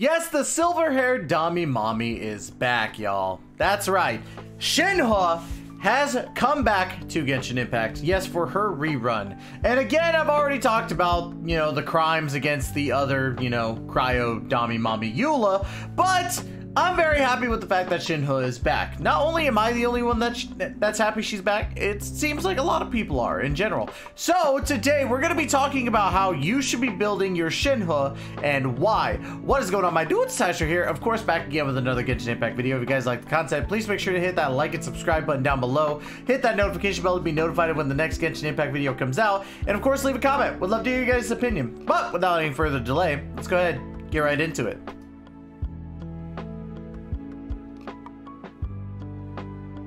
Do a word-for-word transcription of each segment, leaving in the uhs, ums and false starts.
Yes, the silver-haired Dami Mommy is back, y'all. That's right. Shenhe has come back to Genshin Impact, yes, for her rerun. And again, I've already talked about, you know, the crimes against the other, you know, cryo Dami Mommy Eula, but I'm very happy with the fact that Shenhe is back. Not only am I the only one that sh that's happy she's back, it seems like a lot of people are in general. So today we're going to be talking about how you should be building your Shenhe and why. What is going on, my dudes? Tasher here, of course, back again with another Genshin Impact video. If you guys like the content, please make sure to hit that like and subscribe button down below. Hit that notification bell to be notified when the next Genshin Impact video comes out. And of course, leave a comment. Would love to hear your guys' opinion. But without any further delay, let's go ahead and get right into it.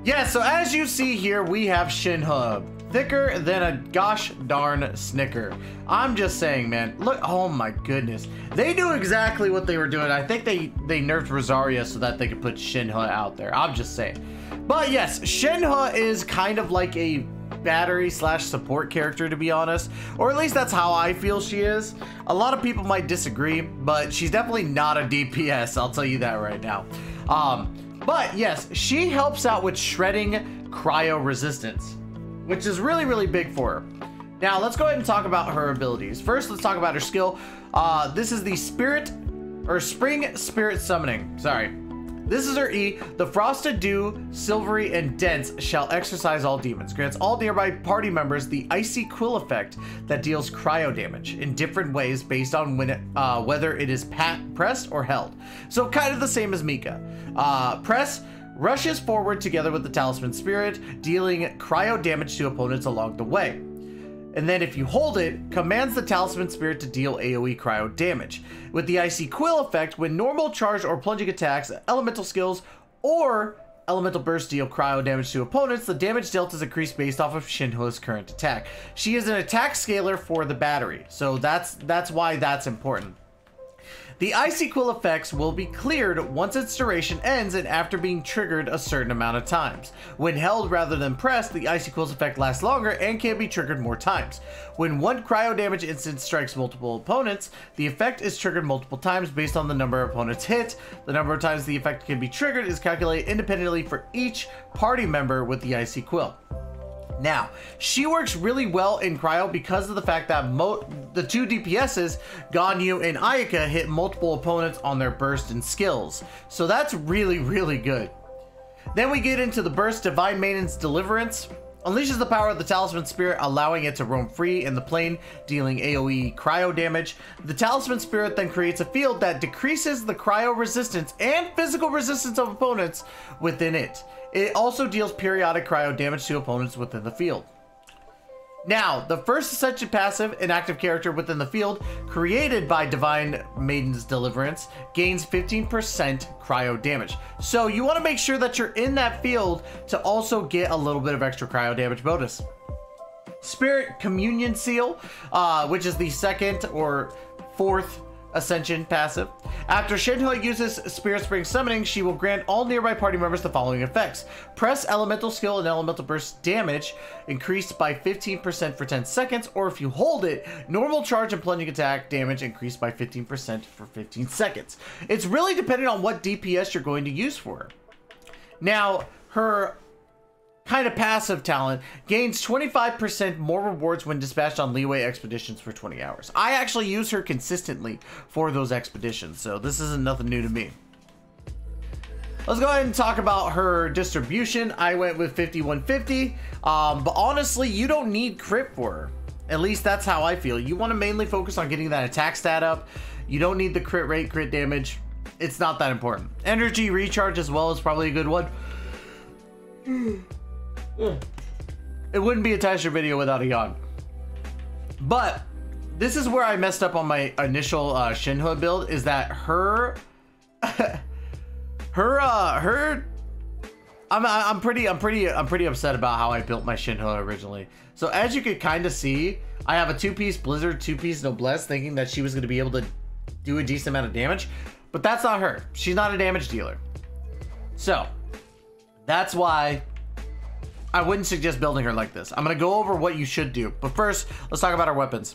Yeah, so as you see here, we have Shenhe, thicker than a gosh darn snicker. I'm just saying, man, look, oh my goodness. They knew exactly what they were doing. I think they, they nerfed Rosaria so that they could put Shenhe out there. I'm just saying. But yes, Shenhe is kind of like a battery slash support character, to be honest, or at least that's how I feel she is. A lot of people might disagree, but she's definitely not a D P S. I'll tell you that right now. Um, But yes, she helps out with shredding cryo resistance, which is really, really big for her. Now, let's go ahead and talk about her abilities. First, let's talk about her skill. Uh, this is the Spirit or Spring Spirit Summoning. Sorry. This is her E. The Frosted Dew, Silvery, and Dense shall exercise all demons. Grants all nearby party members the Icy Quill effect that deals cryo damage in different ways based on when it, uh, whether it is pat pressed or held. So kind of the same as Mika. Uh, press rushes forward together with the Talisman Spirit, dealing cryo damage to opponents along the way. And then if you hold it, commands the Talisman Spirit to deal AoE cryo damage. With the Icy Quill effect, when normal, charged, or plunging attacks, elemental skills, or elemental bursts deal cryo damage to opponents, the damage dealt is increased based off of Shenhe's current attack. She is an attack scaler for the battery, so that's that's why that's important. The Icy Quill effects will be cleared once its duration ends and after being triggered a certain amount of times. When held rather than pressed, the Icy Quill's effect lasts longer and can be triggered more times. When one cryo damage instance strikes multiple opponents, the effect is triggered multiple times based on the number of opponents hit. The number of times the effect can be triggered is calculated independently for each party member with the Icy Quill. Now, she works really well in cryo because of the fact that mo the two D P Ss, Ganyu and Ayaka, hit multiple opponents on their burst and skills. So that's really, really good. Then we get into the burst, Divine Maiden's Deliverance. Unleashes the power of the Talisman Spirit, allowing it to roam free in the plane, dealing AoE cryo damage. The Talisman Spirit then creates a field that decreases the cryo resistance and physical resistance of opponents within it. It also deals periodic cryo damage to opponents within the field. Now, the first Ascension passive, an active character within the field, created by Divine Maiden's Deliverance, gains fifteen percent cryo damage. So you want to make sure that you're in that field to also get a little bit of extra cryo damage bonus. Spirit Communion Seal, uh, which is the second or fourth Ascension passive. After Shenhe uses Spirit Spring Summoning, she will grant all nearby party members the following effects. Press elemental skill and elemental burst damage increased by fifteen percent for ten seconds, or if you hold it, normal, charge, and plunging attack damage increased by fifteen percent for fifteen seconds. It's really dependent on what D P S you're going to use for her. Now, her kind of passive talent gains twenty-five percent more rewards when dispatched on leeway expeditions for twenty hours. I actually use her consistently for those expeditions, so this isn't nothing new to me. Let's go ahead and talk about her distribution. I went with fifty-one fifty, um, but honestly, you don't need crit for her. At least that's how I feel. You want to mainly focus on getting that attack stat up. You don't need the crit rate, crit damage. It's not that important. Energy recharge as well is probably a good one. It wouldn't be a Tasher video without a yawn. But this is where I messed up on my initial uh, Shenhe build, is that her, her, uh, her. I'm, I'm pretty, I'm pretty, I'm pretty upset about how I built my Shenhe originally. So as you could kind of see, I have a two-piece Blizzard, two-piece Noblesse, thinking that she was going to be able to do a decent amount of damage, but that's not her. She's not a damage dealer. So that's why I wouldn't suggest building her like this. I'm going to go over what you should do, but first, let's talk about our weapons.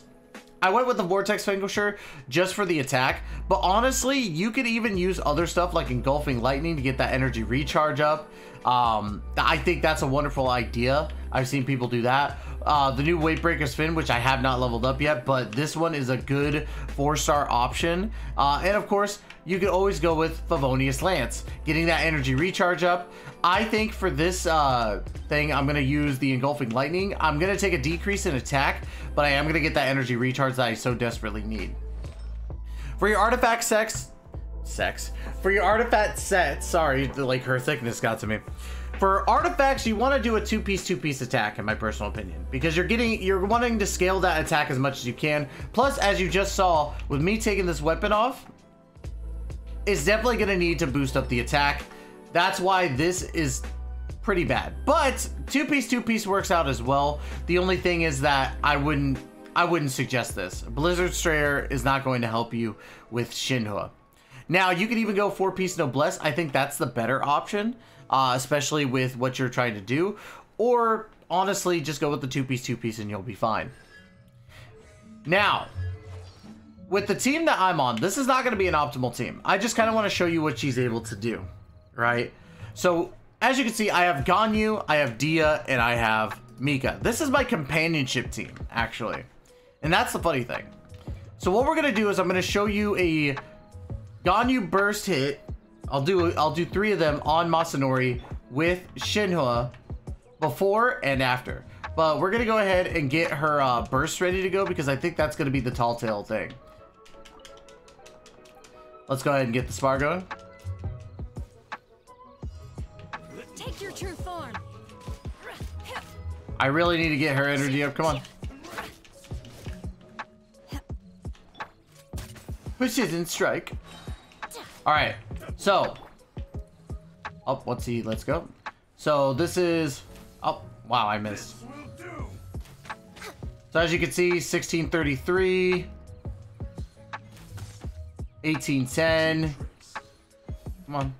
I went with the Vortex Vanquisher just for the attack, but honestly, you could even use other stuff like Engulfing Lightning to get that energy recharge up. Um, I think that's a wonderful idea. I've seen people do that. Uh, the new Weightbreaker's Fin, which I have not leveled up yet, but this one is a good four-star option. Uh, and of course, you could always go with Favonius Lance, getting that energy recharge up. I think for this uh, thing, I'm going to use the Engulfing Lightning. I'm going to take a decrease in attack, but I am going to get that energy recharge that I so desperately need. For your artifact sex... sex. For your artifact set, sorry, like her thickness got to me. For artifacts, you want to do a two-piece, two-piece attack, in my personal opinion, because you're getting, you're wanting to scale that attack as much as you can. Plus, as you just saw, with me taking this weapon off, it's definitely going to need to boost up the attack. That's why this is pretty bad. But two-piece, two-piece works out as well. The only thing is that I wouldn't, I wouldn't suggest this. Blizzard Strayer is not going to help you with Shenhe. Now, you can even go four-piece Noblesse. I think that's the better option, uh, especially with what you're trying to do. Or, honestly, just go with the two-piece, two-piece, and you'll be fine. Now, with the team that I'm on, this is not going to be an optimal team. I just kind of want to show you what she's able to do, right? So, as you can see, I have Ganyu, I have Dia, and I have Mika. This is my companionship team, actually. And that's the funny thing. So, what we're going to do is I'm going to show you a... Ganyu burst hit. I'll do I'll do three of them on Masanori with Shenhe before and after. But we're gonna go ahead and get her uh, burst ready to go because I think that's gonna be the tall tale thing. Let's go ahead and get the spar going. Take your true form. I really need to get her energy up. Come on. Which isn't strike. All right, so up. Oh, let's see. Let's go. So this is. Oh wow, I missed. So as you can see, sixteen thirty-three, eighteen ten. Come on.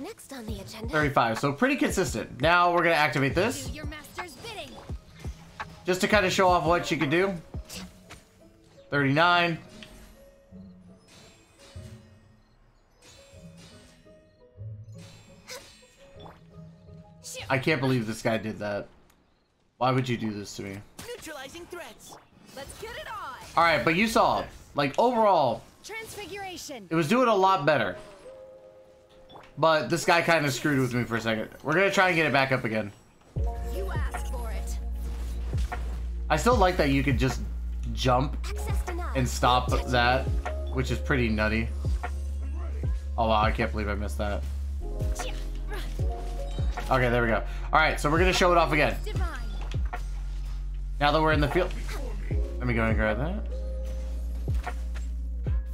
Next on the agenda. thirty-five. So pretty consistent. Now we're gonna activate this, just to kind of show off what you can do. thirty-nine. I can't believe this guy did that. Why would you do this to me? Neutralizing threats. Let's get it on. All right, but you saw, like overall, transfiguration. It was doing a lot better. But this guy kind of screwed with me for a second. We're gonna try and get it back up again. You asked for it. I still like that you could just jump and stop that, which is pretty nutty. Oh wow, I can't believe I missed that. Okay, there we go. All right, so we're gonna show it off again. Now that we're in the field, let me go and grab that.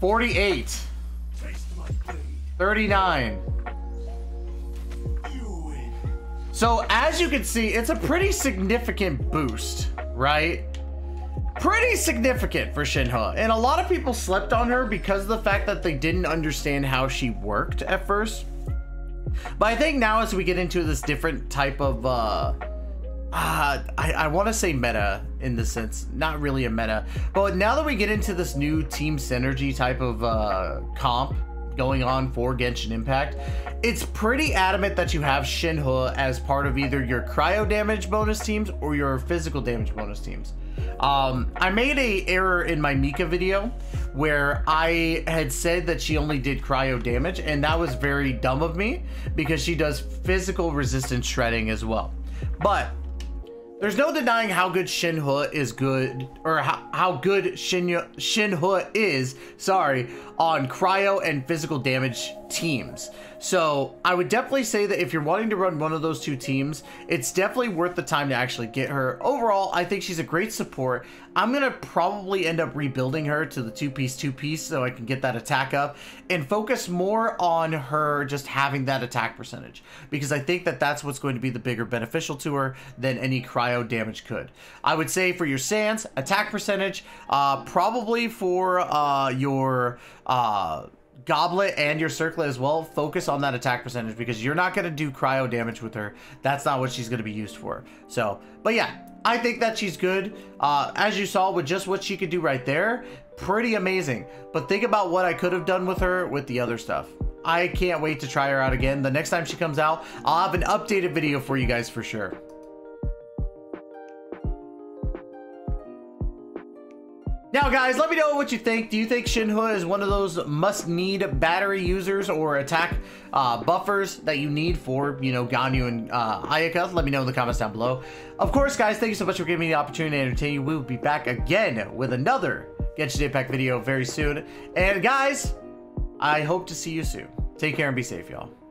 forty-eight, thirty-nine. So as you can see, it's a pretty significant boost, right? Pretty significant for Shenhe, and a lot of people slept on her because of the fact that they didn't understand how she worked at first. But I think now as we get into this different type of, uh, uh, I, I want to say meta in the sense, not really a meta, but now that we get into this new team synergy type of uh, comp going on for Genshin Impact, it's pretty adamant that you have Shenhe as part of either your cryo damage bonus teams or your physical damage bonus teams. Um, I made a error in my Mika video where I had said that she only did cryo damage, and that was very dumb of me because she does physical resistance shredding as well. But there's no denying how good Shenhe is good, or how, how good Shenhe, Shenhe is, sorry, on cryo and physical damage teams. So I would definitely say that if you're wanting to run one of those two teams, it's definitely worth the time to actually get her. Overall, I think she's a great support. I'm going to probably end up rebuilding her to the two-piece, two-piece so I can get that attack up and focus more on her just having that attack percentage, because I think that that's what's going to be the bigger beneficial to her than any cryo damage could. I would say for your Sans, attack percentage, uh, probably for uh, your... Uh, goblet and your circlet as well, focus on that attack percentage, because you're not going to do cryo damage with her. That's not what she's going to be used for. So, but yeah, I think that she's good. Uh, as you saw with just what she could do right there, pretty amazing. But think about what I could have done with her with the other stuff. I can't wait to try her out again. The next time she comes out, I'll have an updated video for you guys for sure. Now guys, let me know what you think. Do you think Shenhe is one of those must-need battery users or attack uh, buffers that you need for, you know, Ganyu and uh, Ayaka? Let me know in the comments down below. Of course, guys, thank you so much for giving me the opportunity to entertain you. We will be back again with another Genshin Impact video very soon. And guys, I hope to see you soon. Take care and be safe, y'all.